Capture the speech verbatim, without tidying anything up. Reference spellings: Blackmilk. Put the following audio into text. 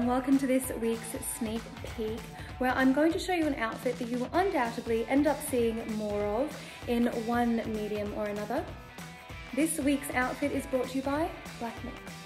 and welcome to this week's sneak peek, where I'm going to show you an outfit that you will undoubtedly end up seeing more of in one medium or another. This week's outfit is brought to you by Blackmilk.